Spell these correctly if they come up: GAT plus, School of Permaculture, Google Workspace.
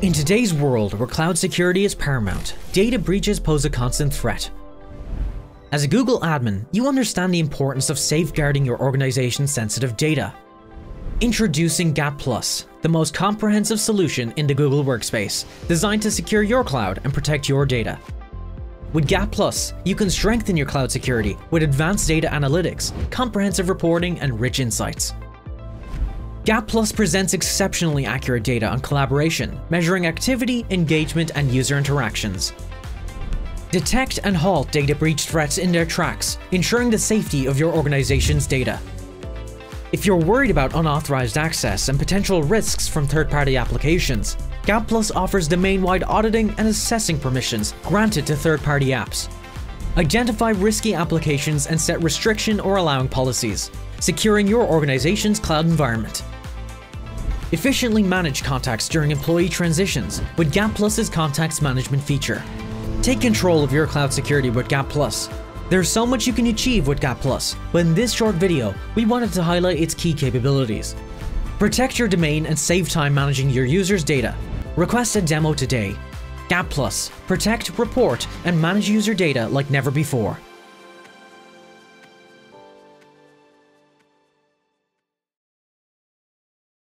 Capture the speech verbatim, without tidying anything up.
In today's world, where cloud security is paramount, data breaches pose a constant threat. As a Google admin, you understand the importance of safeguarding your organization's sensitive data. Introducing GAT plus, the most comprehensive solution in the Google Workspace, designed to secure your cloud and protect your data. With GAT plus, you can strengthen your cloud security with advanced data analytics, comprehensive reporting, and rich insights. GAT plus presents exceptionally accurate data on collaboration, measuring activity, engagement, and user interactions. Detect and halt data breach threats in their tracks, ensuring the safety of your organization's data. If you're worried about unauthorized access and potential risks from third-party applications, GAT plus offers domain-wide auditing and assessing permissions granted to third-party apps. Identify risky applications and set restriction or allowing policies, securing your organization's cloud environment. Efficiently manage contacts during employee transitions with GAT plus's contacts management feature. Take control of your cloud security with GAT plus. There's so much you can achieve with GAT plus, but in this short video, we wanted to highlight its key capabilities. Protect your domain and save time managing your users' data. Request a demo today. GAT plus, protect, report, and manage user data like never before.